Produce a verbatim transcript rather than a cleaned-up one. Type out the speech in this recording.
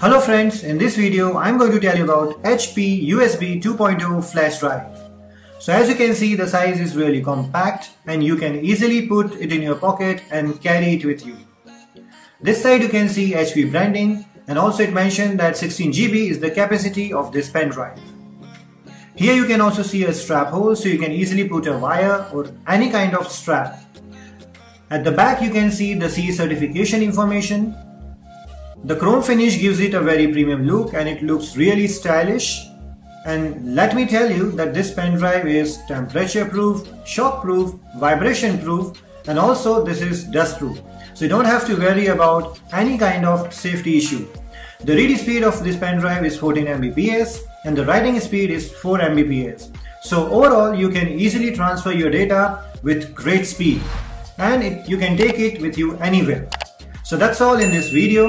Hello friends, in this video I am going to tell you about H P U S B two point oh flash drive. So as you can see, the size is really compact and you can easily put it in your pocket and carry it with you. This side you can see H P branding, and also it mentioned that sixteen G B is the capacity of this pen drive. Here you can also see a strap hole, so you can easily put a wire or any kind of strap. At the back you can see the C E certification information. The chrome finish gives it a very premium look and it looks really stylish. And let me tell you that this pen drive is temperature proof, shock proof, vibration proof, and also this is dust proof. So you don't have to worry about any kind of safety issue. The read speed of this pen drive is fourteen megabits per second and the writing speed is four megabits per second. So overall you can easily transfer your data with great speed and it, you can take it with you anywhere. So that's all in this video.